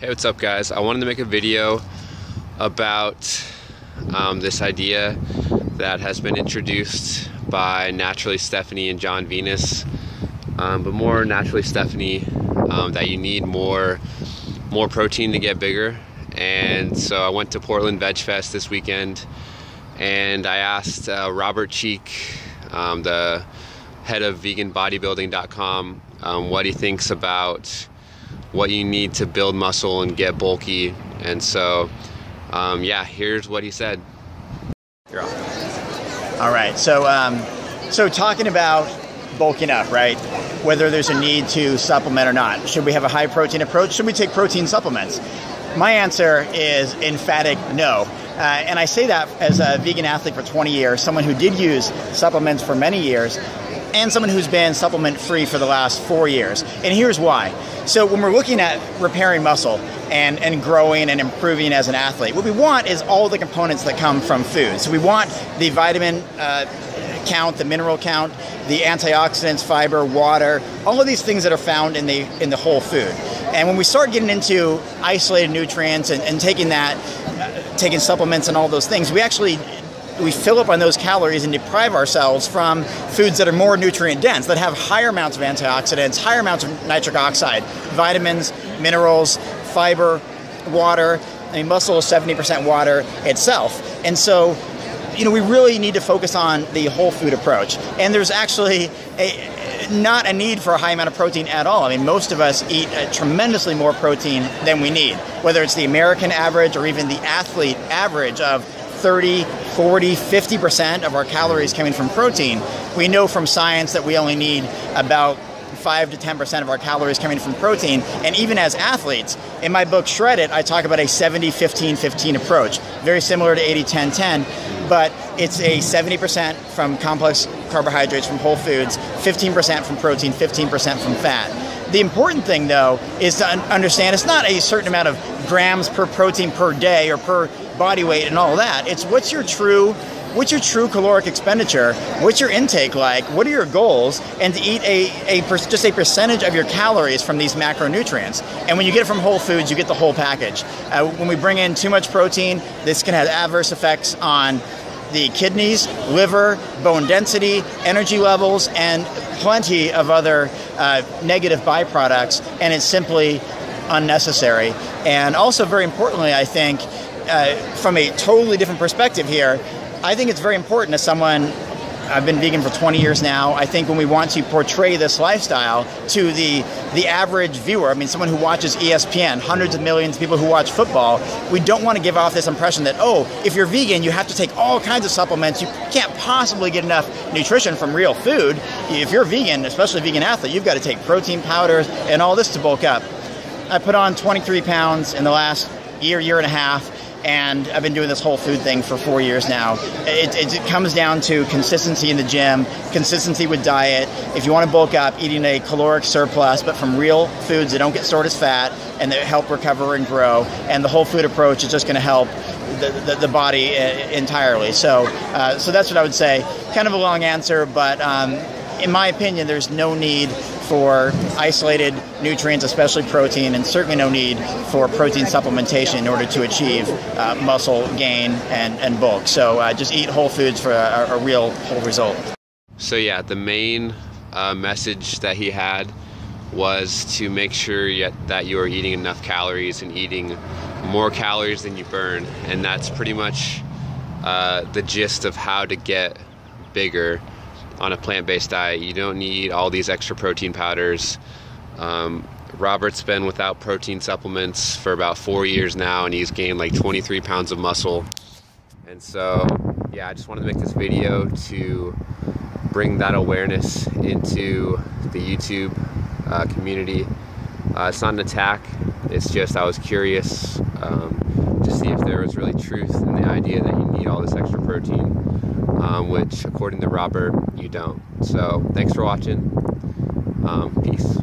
Hey, what's up guys? I wanted to make a video about this idea that has been introduced by Naturally Stephanie and John Venus, but more Naturally Stephanie, that you need more protein to get bigger. And so I went to Portland Veg Fest this weekend and I asked Robert Cheeke, the head of veganbodybuilding.com, what he thinks about what you need to build muscle and get bulky. And so yeah, here's what he said. You're off. All right, so talking about bulking up, right? Whether there's a need to supplement or not. Should we have a high protein approach? Should we take protein supplements? My answer is emphatic no. And I say that as a vegan athlete for 20 years, someone who did use supplements for many years, and someone who's been supplement free for the last 4 years. And here's why. So when we're looking at repairing muscle and growing and improving as an athlete, what we want is all the components that come from food. So we want the vitamin count, the mineral count, the antioxidants, fiber, water, all of these things that are found in the whole food. And when we start getting into isolated nutrients and taking that, taking supplements and all those things, we fill up on those calories and deprive ourselves from foods that are more nutrient dense, that have higher amounts of antioxidants, higher amounts of nitric oxide, vitamins, minerals, fiber, water. I mean, muscle is 70% water itself. And so, you know, we really need to focus on the whole food approach. And there's actually not a need for a high amount of protein at all. I mean, most of us eat tremendously more protein than we need, whether it's the American average or even the athlete average of 30, 40, 50% of our calories coming from protein. We know from science that we only need about 5 to 10% of our calories coming from protein. And even as athletes, in my book, Shred It, I talk about a 70-15-15 approach, very similar to 80-10-10, but it's a 70% from complex carbohydrates from whole foods, 15% from protein, 15% from fat. The important thing though is to understand it's not a certain amount of grams per protein per day or per body weight and all that. It's what's your true caloric expenditure, what's your intake like, what are your goals, and to eat just a percentage of your calories from these macronutrients. And when you get it from whole foods, you get the whole package. When we bring in too much protein, this can have adverse effects on the kidneys, liver, bone density, energy levels, and plenty of other negative byproducts, and it's simply unnecessary. And also, very importantly, I think, from a totally different perspective here, I think it's very important as someone, I've been vegan for 20 years now, I think when we want to portray this lifestyle to the average viewer, I mean someone who watches ESPN, hundreds of millions of people who watch football, we don't want to give off this impression that, oh, if you're vegan, you have to take all kinds of supplements, you can't possibly get enough nutrition from real food. If you're vegan, especially a vegan athlete, you've got to take protein powders and all this to bulk up. I put on 23 pounds in the last year and a half, and I've been doing this whole food thing for 4 years now. It comes down to consistency in the gym, consistency with diet. If you want to bulk up, eating a caloric surplus, but from real foods that don't get stored as fat and that help recover and grow. And the whole food approach is just going to help the body entirely. So, so that's what I would say. Kind of a long answer, but in my opinion, there's no need for isolated nutrients, especially protein, and certainly no need for protein supplementation in order to achieve muscle gain and bulk. So just eat whole foods for a real whole result. So yeah, the main message that he had was to make sure that you are eating enough calories and eating more calories than you burn. And that's pretty much the gist of how to get bigger on a plant-based diet. You don't need all these extra protein powders. Robert's been without protein supplements for about 4 years now, and he's gained like 23 pounds of muscle. And so, yeah, I just wanted to make this video to bring that awareness into the YouTube community. It's not an attack, it's just I was curious to see if there was really truth in the idea that you need all this extra protein, which according to Robert, you don't. So thanks for watching. Peace.